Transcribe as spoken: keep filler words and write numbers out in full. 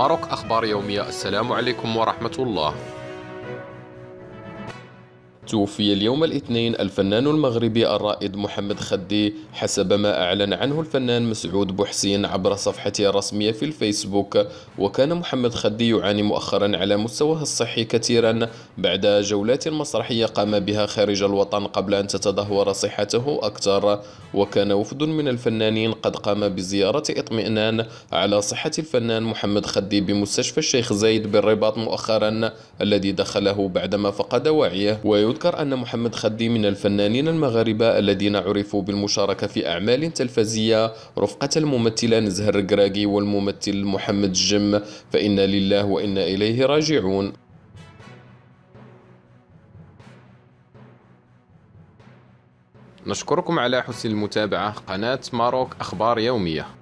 ماروك أخبار يومية. السلام عليكم ورحمة الله. توفي اليوم الاثنين الفنان المغربي الرائد محمد خدي حسب ما أعلن عنه الفنان مسعود بو حسين عبر صفحته الرسمية في الفيسبوك. وكان محمد خدي يعاني مؤخرا على مستواه الصحي كثيرا بعد جولات مسرحية قام بها خارج الوطن قبل أن تتدهور صحته أكثر. وكان وفد من الفنانين قد قام بزيارة اطمئنان على صحة الفنان محمد خدي بمستشفى الشيخ زايد بالرباط مؤخرا الذي دخله بعدما فقد وعيه. يذكر أن محمد خدي من الفنانين المغاربة الذين عرفوا بالمشاركة في أعمال تلفزية رفقة الممثلة نزهة الرقراقي والممثل محمد الجم، فإنا لله وإنا إليه راجعون. نشكركم على حسن المتابعة. قناة ماروك أخبار يومية.